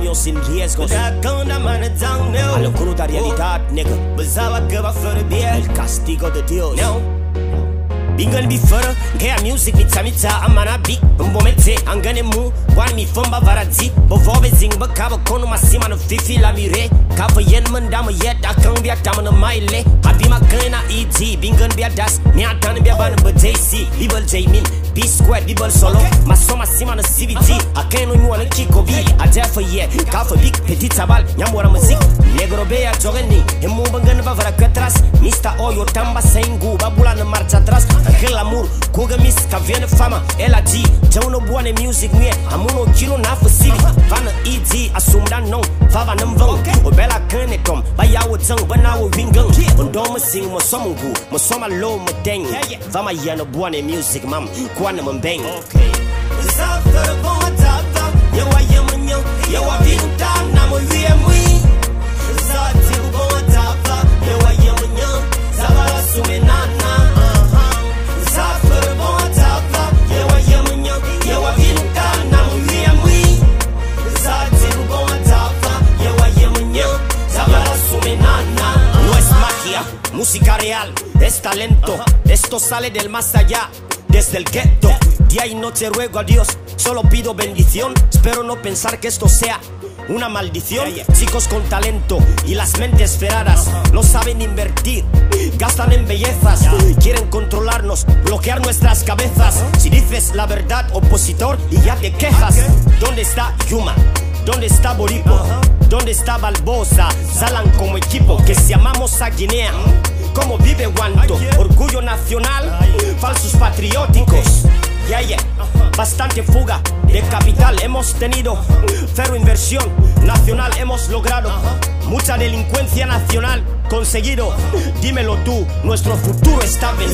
años sin riesgos. A lo cruda realidad, nigga. El castigo de Dios. Bingal before, get music mitsa, I'm a big, bombomete, I'm gonna move, one me fomba varadzi, bovove zing, bakava kono masima no fifi la mire, kava yen mandama yet, I can't be a tamano mile, abima kana ed, bingan be a das, me a tan be a ban, but JC, Bibel Jamin, B squared, Bibel Solo, masoma sima no CVT, I can't know you on a chico B, I dare for ye, kava big, petit sabal, yamwara music, negrobea joreni, emubangan vavara katras, Mr. Oyo Tamba Sengu, babula na marcha atrás. El amor, Kuga Miss, Kaviana Fama, LAG, Jono Buane Music, Mie, Amuno Kilo Nafu City, Vana ED, Asumda Non, Fava Namvong, Obela Kanekom, Bayawa Zang, Banawa Wingang, Ondong Messing, Mosomungu, Mosoma Low Mateng, Vama Yano Buane Music, Mam, Kuana Mambeng. Okay. Música real, es talento, esto sale del más allá, desde el gueto. Día y noche ruego a Dios, solo pido bendición. Espero no pensar que esto sea una maldición. Chicos con talento y las mentes feradas, no saben invertir, gastan en bellezas, quieren controlarnos, bloquear nuestras cabezas. Si dices la verdad, opositor, y ya te quejas. ¿Dónde está Yuma? ¿Dónde está Boripo? ¿Dónde está Balbosa? Salan como equipo, que si amamos a Guinea, como vive Guanto, orgullo nacional, falsos patrióticos, bastante fuga de capital hemos tenido, cero inversión nacional hemos logrado, mucha delincuencia nacional conseguido, dímelo tú, nuestro futuro está vendido.